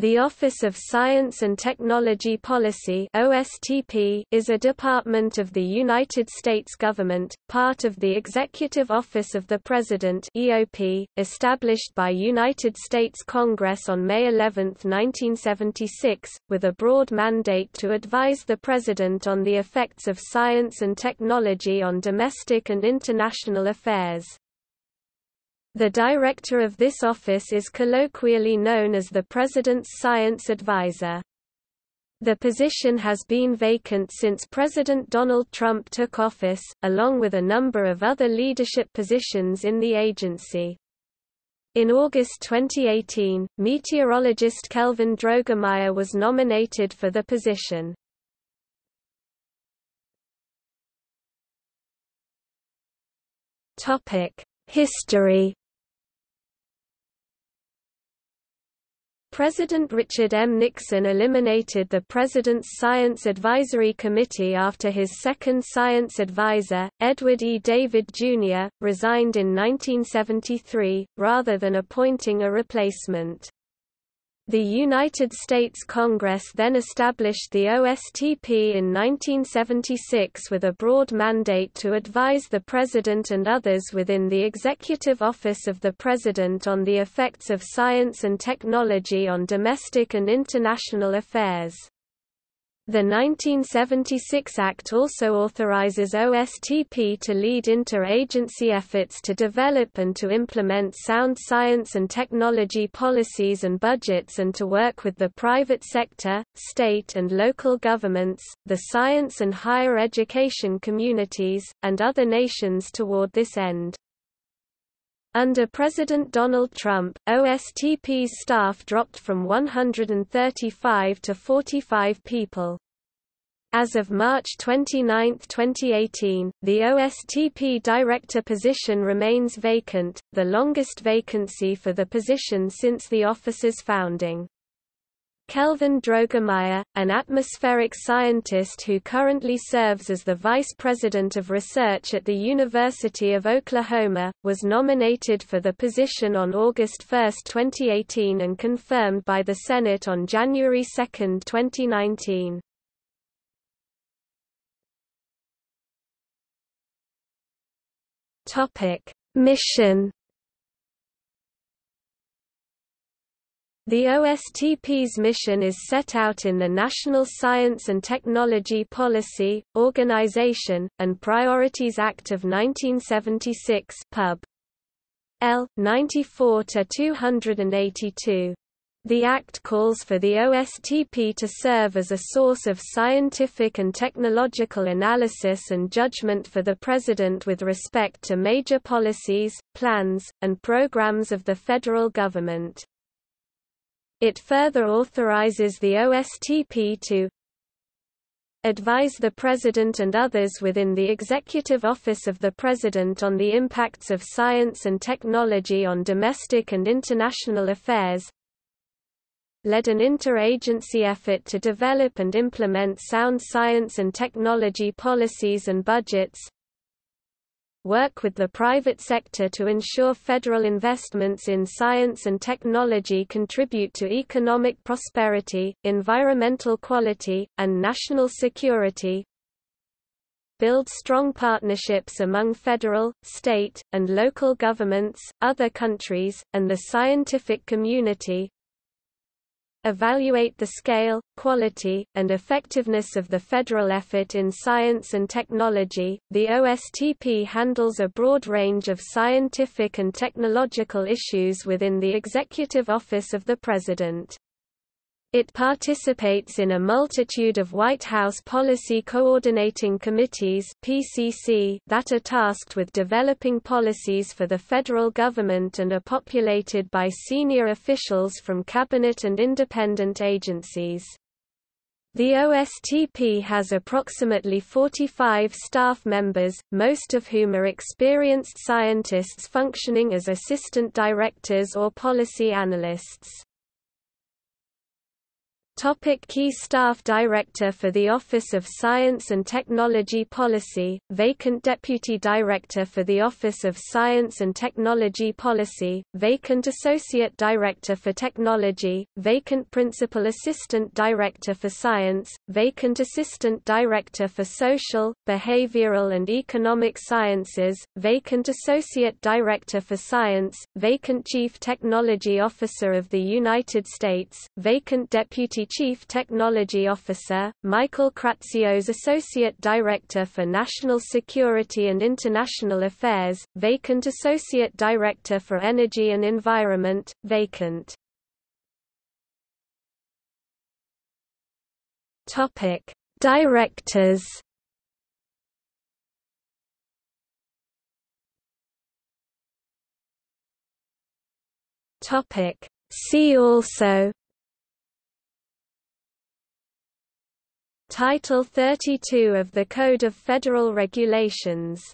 The Office of Science and Technology Policy (OSTP) is a department of the United States government, part of the Executive Office of the President (EOP), established by United States Congress on May 11, 1976, with a broad mandate to advise the President on the effects of science and technology on domestic and international affairs. The director of this office is colloquially known as the President's Science Advisor. The position has been vacant since President Donald Trump took office, along with a number of other leadership positions in the agency. In August 2018, meteorologist Kelvin Droegemeier was nominated for the position. History. President Richard M. Nixon eliminated the President's Science Advisory Committee after his second science advisor, Edward E. David, Jr., resigned in 1973, rather than appointing a replacement. The United States Congress then established the OSTP in 1976 with a broad mandate to advise the President and others within the Executive Office of the President on the effects of science and technology on domestic and international affairs. The 1976 Act also authorizes OSTP to lead inter-agency efforts to develop and to implement sound science and technology policies and budgets, and to work with the private sector, state and local governments, the science and higher education communities, and other nations toward this end. Under President Donald Trump, OSTP's staff dropped from 135 to 45 people. As of March 29, 2018, the OSTP director position remains vacant, the longest vacancy for the position since the office's founding. Kelvin Droegemeier, an atmospheric scientist who currently serves as the Vice President of Research at the University of Oklahoma, was nominated for the position on August 1, 2018 and confirmed by the Senate on January 2, 2019. Mission. The OSTP's mission is set out in the National Science and Technology Policy, Organization, and Priorities Act of 1976, Pub. L. 94-282. The Act calls for the OSTP to serve as a source of scientific and technological analysis and judgment for the President with respect to major policies, plans, and programs of the federal government. It further authorizes the OSTP to advise the President and others within the Executive Office of the President on the impacts of science and technology on domestic and international affairs, led an interagency effort to develop and implement sound science and technology policies and budgets, work with the private sector to ensure federal investments in science and technology contribute to economic prosperity, environmental quality, and national security, build strong partnerships among federal, state, and local governments, other countries, and the scientific community, evaluate the scale, quality, and effectiveness of the federal effort in science and technology. The OSTP handles a broad range of scientific and technological issues within the Executive Office of the President. It participates in a multitude of White House Policy Coordinating Committees (PCC) that are tasked with developing policies for the federal government and are populated by senior officials from cabinet and independent agencies. The OSTP has approximately 45 staff members, most of whom are experienced scientists functioning as assistant directors or policy analysts. Key Staff Director for the Office of Science and Technology Policy, vacant Deputy Director for the Office of Science and Technology Policy, vacant Associate Director for Technology, vacant Principal Assistant Director for Science, vacant Assistant Director for Social, Behavioral and Economic Sciences, vacant Associate Director for Science, vacant Chief Technology Officer of the United States, vacant Deputy Chief Technology Officer, Michael Kratsios Associate Director for National Security and International Affairs, vacant Associate Director for Energy and Environment, vacant. Topic: Directors. Topic: See also. Title 32 of the Code of Federal Regulations.